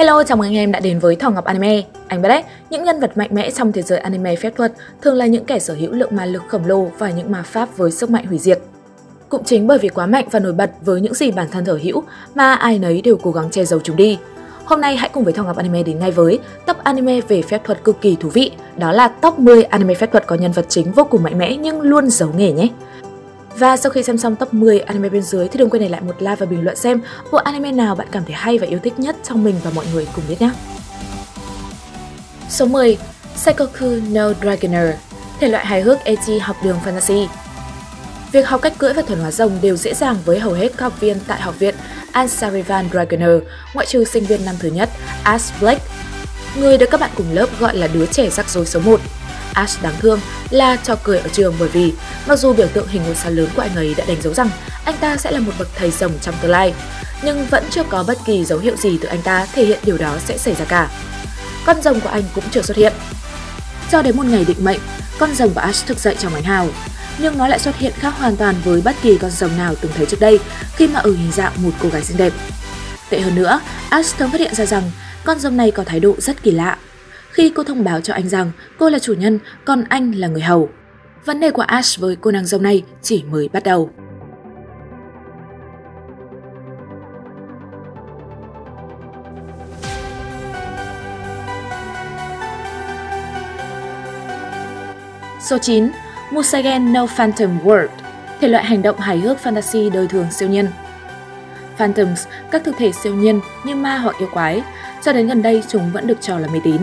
Hello, chào mừng anh em đã đến với Thỏ Ngọc Anime. Anh biết đấy, những nhân vật mạnh mẽ trong thế giới anime phép thuật thường là những kẻ sở hữu lượng ma lực khổng lồ và những ma pháp với sức mạnh hủy diệt. Cũng chính bởi vì quá mạnh và nổi bật với những gì bản thân sở hữu mà ai nấy đều cố gắng che giấu chúng đi. Hôm nay hãy cùng với Thỏ Ngọc Anime đến ngay với top anime về phép thuật cực kỳ thú vị, đó là top 10 anime phép thuật có nhân vật chính vô cùng mạnh mẽ nhưng luôn giấu nghề nhé. Và sau khi xem xong top 10 anime bên dưới thì đừng quên để lại một like và bình luận xem bộ anime nào bạn cảm thấy hay và yêu thích nhất trong mình và mọi người cùng biết nhé. Số 10. Sekoku No Dragoner, thể loại hài hước ecchi học đường fantasy. Việc học cách cưỡi và thuần hóa rồng đều dễ dàng với hầu hết các học viên tại học viện Ansarivan Dragoner, ngoại trừ sinh viên năm thứ nhất Ash Blake, người được các bạn cùng lớp gọi là đứa trẻ rắc rối số 1. Ash đáng thương là trò cười ở trường bởi vì mặc dù biểu tượng hình ngôi sao lớn của anh ấy đã đánh dấu rằng anh ta sẽ là một bậc thầy rồng trong tương lai, nhưng vẫn chưa có bất kỳ dấu hiệu gì từ anh ta thể hiện điều đó sẽ xảy ra cả. Con rồng của anh cũng chưa xuất hiện. Cho đến một ngày định mệnh, con rồng của Ash thức dậy trong ánh hào, nhưng nó lại xuất hiện khác hoàn toàn với bất kỳ con rồng nào từng thấy trước đây khi mà ở hình dạng một cô gái xinh đẹp. Tệ hơn nữa, Ash thường phát hiện ra rằng con rồng này có thái độ rất kỳ lạ. Khi cô thông báo cho anh rằng cô là chủ nhân, còn anh là người hầu. Vấn đề của Ash với cô nàng rồng này chỉ mới bắt đầu. Số 9. Musaigen no Phantom World, thể loại hành động hài hước fantasy đời thường siêu nhiên. Phantoms, các thực thể siêu nhiên như ma hoặc yêu quái, cho đến gần đây chúng vẫn được cho là mê tín.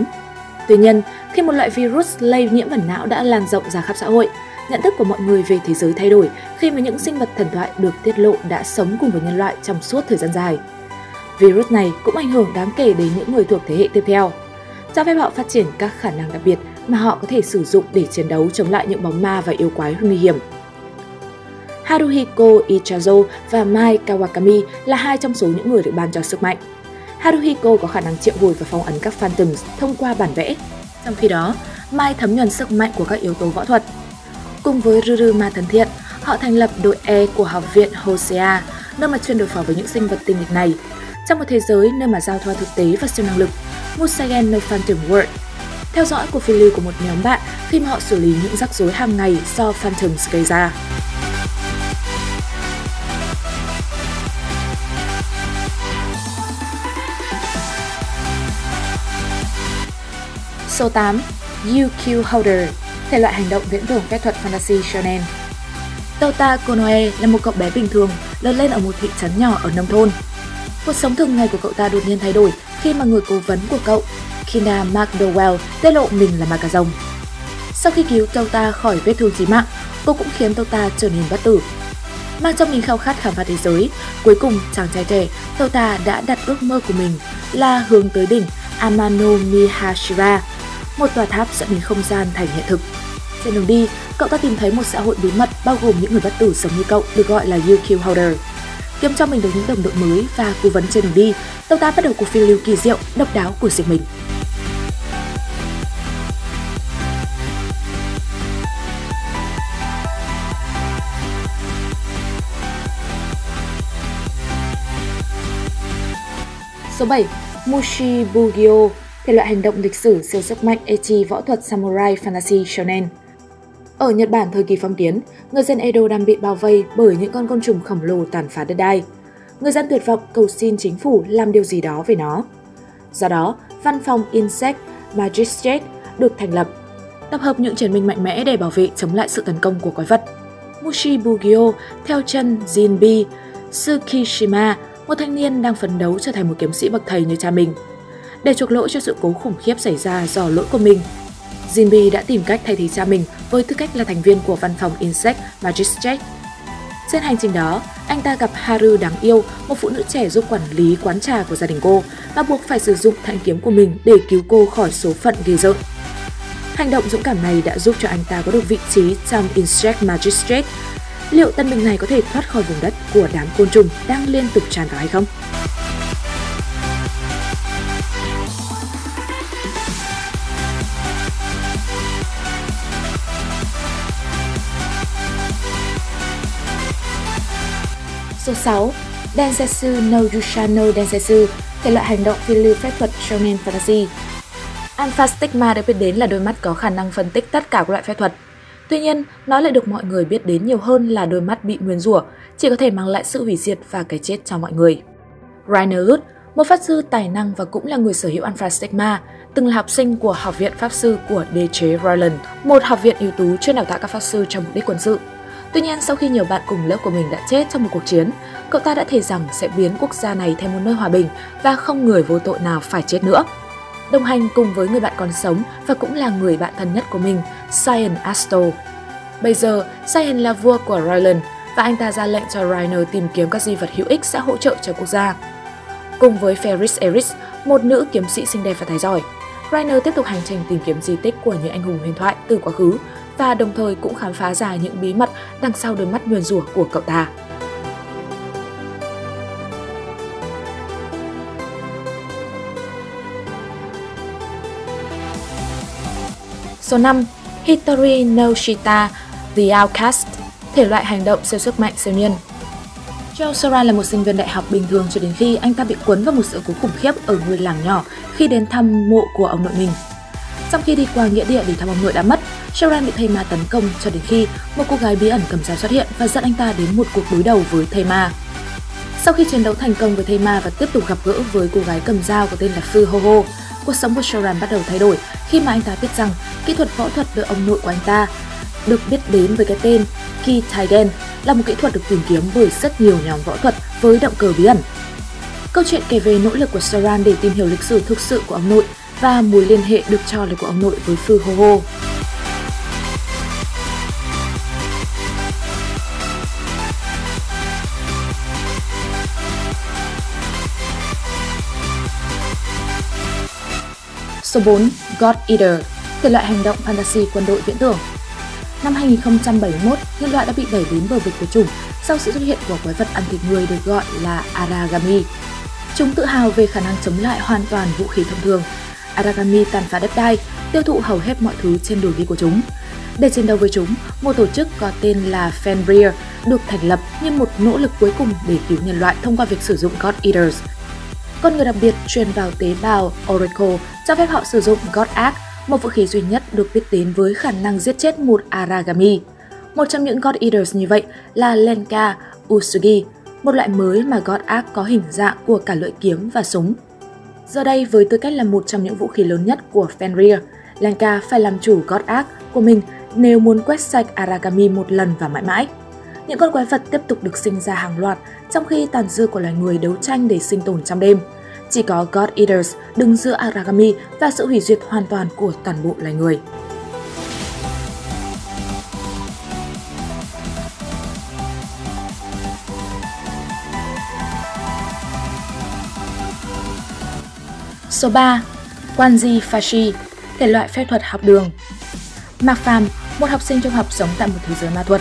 Tuy nhiên, khi một loại virus lây nhiễm vào não đã lan rộng ra khắp xã hội, nhận thức của mọi người về thế giới thay đổi khi mà những sinh vật thần thoại được tiết lộ đã sống cùng với nhân loại trong suốt thời gian dài. Virus này cũng ảnh hưởng đáng kể đến những người thuộc thế hệ tiếp theo, cho phép họ phát triển các khả năng đặc biệt mà họ có thể sử dụng để chiến đấu chống lại những bóng ma và yêu quái nguy hiểm. Haruhiko Ichijo và Mai Kawakami là hai trong số những người được ban cho sức mạnh. Haruhiko có khả năng triệu hồi và phong ấn các Phantoms thông qua bản vẽ. Trong khi đó, Mai thấm nhuần sức mạnh của các yếu tố võ thuật. Cùng với Ruruma thân thiện, họ thành lập đội E của học viện Hosea, nơi mà chuyên đối phó với những sinh vật tinh nghịch này. Trong một thế giới nơi mà giao thoa thực tế và siêu năng lực, Musaigen no Phantom World theo dõi cuộc phiêu lưu của một nhóm bạn khi mà họ xử lý những rắc rối hàng ngày do Phantoms gây ra. Số 8. UQ Holder, thể loại hành động viễn tưởng phép thuật fantasy shonen. Tota Konoe là một cậu bé bình thường, lớn lên ở một thị trấn nhỏ ở nông thôn. Cuộc sống thường ngày của cậu ta đột nhiên thay đổi khi mà người cố vấn của cậu, Kina McDowell, tiết lộ mình là ma cà rồng. Sau khi cứu Tota khỏi vết thương chí mạng, cô cũng khiến Tota trở nên bất tử. Mang trong mình khao khát khám phá thế giới, cuối cùng chàng trai trẻ Tota đã đặt ước mơ của mình là hướng tới đỉnh Amano Mihashira, một tòa tháp dẫn đến không gian thành hiện thực. Trên đường đi, cậu ta tìm thấy một xã hội bí mật bao gồm những người bất tử giống như cậu được gọi là UQ Holder. Kiếm cho mình được những đồng đội mới và cố vấn trên đường đi, cậu ta bắt đầu cuộc phiêu lưu kỳ diệu, độc đáo của riêng mình. Số 7. Mushi Bugio, thể loại hành động lịch sử siêu sức mạnh ecchi võ thuật samurai fantasy shonen. Ở Nhật Bản thời kỳ phong kiến, người dân Edo đang bị bao vây bởi những con côn trùng khổng lồ tàn phá đất đai. Người dân tuyệt vọng cầu xin chính phủ làm điều gì đó về nó. Do đó, văn phòng Insect Magistrate được thành lập, tập hợp những chiến binh mạnh mẽ để bảo vệ chống lại sự tấn công của quái vật. Mushi Bugio theo chân Jinbi Tsukishima, một thanh niên đang phấn đấu trở thành một kiếm sĩ bậc thầy như cha mình. Để chuộc lỗi cho sự cố khủng khiếp xảy ra do lỗi của mình, Jinbi đã tìm cách thay thế cha mình với tư cách là thành viên của văn phòng Insect Magistrate. Trên hành trình đó, anh ta gặp Haru đáng yêu, một phụ nữ trẻ giúp quản lý quán trà của gia đình cô và buộc phải sử dụng thanh kiếm của mình để cứu cô khỏi số phận ghê rợn. Hành động dũng cảm này đã giúp cho anh ta có được vị trí trong Insect Magistrate. Liệu tân binh này có thể thoát khỏi vùng đất của đám côn trùng đang liên tục tràn vào hay không? Số 6. Densetsu no Yusha no Densetsu, thể loại hành động phiêu lưu phép thuật shonen fantasy. Alpha Stigma được biết đến là đôi mắt có khả năng phân tích tất cả các loại phép thuật. Tuy nhiên, nó lại được mọi người biết đến nhiều hơn là đôi mắt bị nguyền rủa, chỉ có thể mang lại sự hủy diệt và cái chết cho mọi người. Reiner, một pháp sư tài năng và cũng là người sở hữu Alpha Stigma, từng là học sinh của Học viện Pháp sư của Đế chế Royland, một học viện ưu tú chuyên đào tạo các pháp sư cho mục đích quân sự. Tuy nhiên, sau khi nhiều bạn cùng lớp của mình đã chết trong một cuộc chiến, cậu ta đã thề rằng sẽ biến quốc gia này thành một nơi hòa bình và không người vô tội nào phải chết nữa. Đồng hành cùng với người bạn còn sống và cũng là người bạn thân nhất của mình, Sion Astol. Bây giờ, Sion là vua của Royland và anh ta ra lệnh cho Reiner tìm kiếm các di vật hữu ích sẽ hỗ trợ cho quốc gia. Cùng với Ferris Eris, một nữ kiếm sĩ xinh đẹp và tài giỏi, Reiner tiếp tục hành trình tìm kiếm di tích của những anh hùng huyền thoại từ quá khứ và đồng thời cũng khám phá ra những bí mật đằng sau đôi mắt nguyền rủa của cậu ta. Số 5. Hitori no Shita, The Outcast, thể loại hành động siêu sức mạnh siêu nhân. Zhou Shoran là một sinh viên đại học bình thường cho đến khi anh ta bị cuốn vào một sự cố khủng khiếp ở ngôi làng nhỏ khi đến thăm mộ của ông nội mình. Trong khi đi qua nghĩa địa để thăm ông nội đã mất, Shoran bị Thay Ma tấn công cho đến khi một cô gái bí ẩn cầm dao xuất hiện và dẫn anh ta đến một cuộc đối đầu với Thay Ma. Sau khi chiến đấu thành công với Thay Ma và tiếp tục gặp gỡ với cô gái cầm dao có tên là Fư Hoho, cuộc sống của Shoran bắt đầu thay đổi khi mà anh ta biết rằng kỹ thuật võ thuật về ông nội của anh ta được biết đến với cái tên Kitaigen là một kỹ thuật được tìm kiếm bởi rất nhiều nhóm võ thuật với động cơ bí ẩn. Câu chuyện kể về nỗ lực của Shoran để tìm hiểu lịch sử thực sự của ông nội và mối liên hệ được cho là của ông nội với Fư Hoho. Số 4. God Arc, thể loại hành động fantasy quân đội viễn tưởng. Năm 2071, nhân loại đã bị đẩy đến bờ vực của chủng sau sự xuất hiện của quái vật ăn thịt người được gọi là Aragami. Chúng tự hào về khả năng chống lại hoàn toàn vũ khí thông thường. Aragami tàn phá đất đai, tiêu thụ hầu hết mọi thứ trên đường đi của chúng. Để chiến đấu với chúng, một tổ chức có tên là Fenrir được thành lập như một nỗ lực cuối cùng để cứu nhân loại thông qua việc sử dụng God Eaters. Con người đặc biệt truyền vào tế bào Oracle cho phép họ sử dụng God Arc, một vũ khí duy nhất được biết đến với khả năng giết chết một Aragami. Một trong những God Eaters như vậy là Lenka Usugi, một loại mới mà God Arc có hình dạng của cả lưỡi kiếm và súng. Giờ đây, với tư cách là một trong những vũ khí lớn nhất của Fenrir, Lenka phải làm chủ God Arc của mình nếu muốn quét sạch Aragami một lần và mãi mãi. Những con quái vật tiếp tục được sinh ra hàng loạt trong khi tàn dư của loài người đấu tranh để sinh tồn trong đêm. Chỉ có God Eaters đứng giữa Aragami và sự hủy diệt hoàn toàn của toàn bộ loài người. Số 3. Quanji Fashi, thể loại phép thuật học đường. Macpham, một học sinh trung học sống tại một thế giới ma thuật.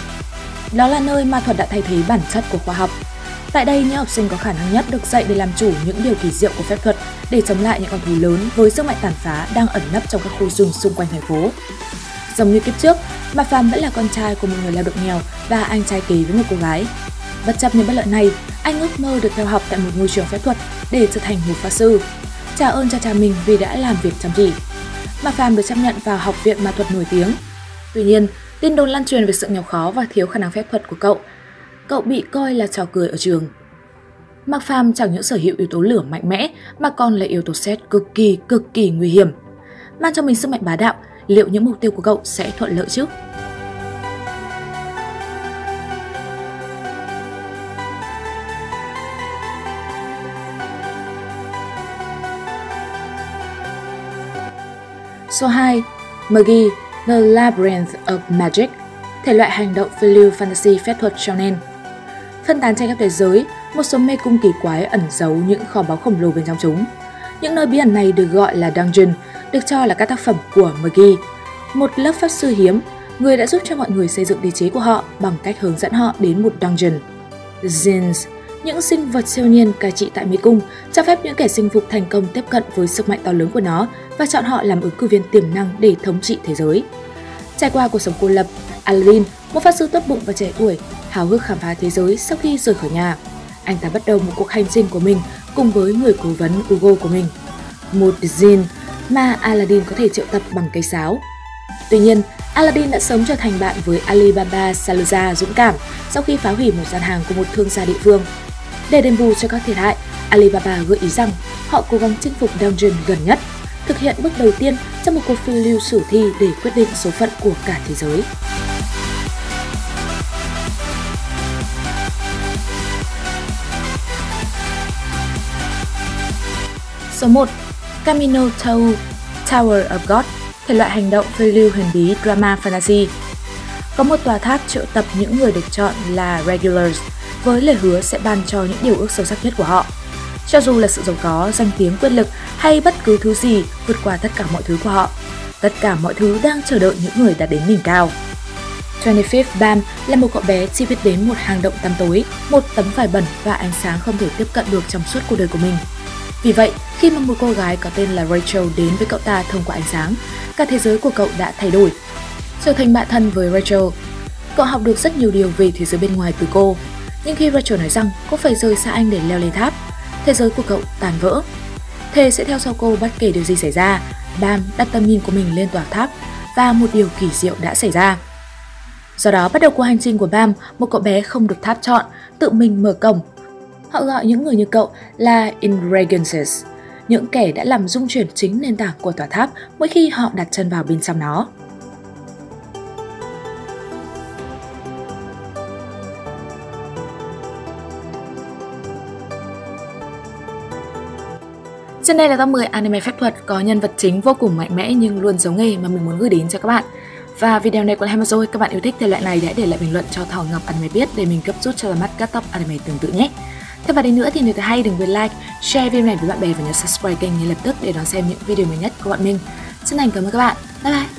Đó là nơi ma thuật đã thay thế bản chất của khoa học. Tại đây, những học sinh có khả năng nhất được dạy để làm chủ những điều kỳ diệu của phép thuật để chống lại những con thú lớn với sức mạnh tàn phá đang ẩn nấp trong các khu rừng xung quanh thành phố. Giống như kiếp trước, Macpham vẫn là con trai của một người lao động nghèo và anh trai kế với một cô gái. Bất chấp những bất lợi này, anh ước mơ được theo học tại một ngôi trường phép thuật để trở thành một pháp sư. Trả ơn cho cha mình vì đã làm việc chăm chỉ. Macpham được chấp nhận vào học viện ma thuật nổi tiếng. Tuy nhiên, tin đồn lan truyền về sự nghèo khó và thiếu khả năng phép thuật của cậu. Cậu bị coi là trò cười ở trường. Macpham chẳng những sở hữu yếu tố lửa mạnh mẽ mà còn là yếu tố sét cực kỳ nguy hiểm. Mang cho mình sức mạnh bá đạo, liệu những mục tiêu của cậu sẽ thuận lợi chứ? Số 2. Magi, The Labyrinth of Magic, thể loại hành động phiêu lưu fantasy phép thuật shonen. Phân tán trên khắp thế giới, một số mê cung kỳ quái ẩn giấu những kho báu khổng lồ bên trong chúng. Những nơi bí ẩn này được gọi là dungeon, được cho là các tác phẩm của Magi, một lớp pháp sư hiếm, người đã giúp cho mọi người xây dựng đế chế của họ bằng cách hướng dẫn họ đến một dungeon. Zins, những sinh vật siêu nhiên cai trị tại mê cung, cho phép những kẻ chinh phục thành công tiếp cận với sức mạnh to lớn của nó và chọn họ làm ứng cử viên tiềm năng để thống trị thế giới. Trải qua cuộc sống cô lập, Aladdin, một pháp sư tốt bụng và trẻ tuổi, háo hức khám phá thế giới sau khi rời khỏi nhà. anh ta bắt đầu một cuộc hành trình của mình cùng với người cố vấn Ugo của mình, một Jin mà Aladdin có thể triệu tập bằng cây sáo. Tuy nhiên, Aladdin đã sớm trở thành bạn với Alibaba Saluza dũng cảm sau khi phá hủy một gian hàng của một thương gia địa phương. Để đền bù cho các thiệt hại, Alibaba gợi ý rằng họ cố gắng chinh phục dungeon gần nhất, thực hiện bước đầu tiên trong một cuộc phiêu lưu sử thi để quyết định số phận của cả thế giới. Số 1. Kamino Tau Tower of God, thể loại hành động phiêu lưu huyền bí drama fantasy. Có một tòa tháp triệu tập những người được chọn là regulars với lời hứa sẽ ban cho những điều ước sâu sắc nhất của họ. Cho dù là sự giàu có, danh tiếng, quyền lực hay bất cứ thứ gì vượt qua tất cả mọi thứ của họ, tất cả mọi thứ đang chờ đợi những người đạt đến đỉnh cao. 25th Bam là một cậu bé chỉ biết đến một hang động tăm tối, một tấm vải bẩn và ánh sáng không thể tiếp cận được trong suốt cuộc đời của mình. Vì vậy, khi mà một cô gái có tên là Rachel đến với cậu ta thông qua ánh sáng, cả thế giới của cậu đã thay đổi. Trở thành bạn thân với Rachel, cậu học được rất nhiều điều về thế giới bên ngoài từ cô. Nhưng khi Rachel nói rằng cô phải rời xa anh để leo lên tháp, thế giới của cậu tàn vỡ. Thề sẽ theo sau cô bất kể điều gì xảy ra, Bam đặt tầm nhìn của mình lên tòa tháp và một điều kỳ diệu đã xảy ra. Do đó bắt đầu cuộc hành trình của Bam, một cậu bé không được tháp chọn, tự mình mở cổng. Họ gọi những người như cậu là Ingredients, những kẻ đã làm rung chuyển chính nền tảng của tòa tháp mỗi khi họ đặt chân vào bên trong nó. Trên đây là top 10 anime phép thuật có nhân vật chính vô cùng mạnh mẽ nhưng luôn giấu nghề mà mình muốn gửi đến cho các bạn. Và video này của Thay Ma rồi, các bạn yêu thích thể loại này hãy để lại bình luận cho Thỏ Ngọc Anime biết để mình cấp rút cho ra mắt các top anime tương tự nhé. Thế và đến nữa thì nếu thấy hay đừng quên like, share video này với bạn bè và nhớ subscribe kênh ngay lập tức để đón xem những video mới nhất của bọn mình. Xin thành cảm ơn các bạn. Bye bye!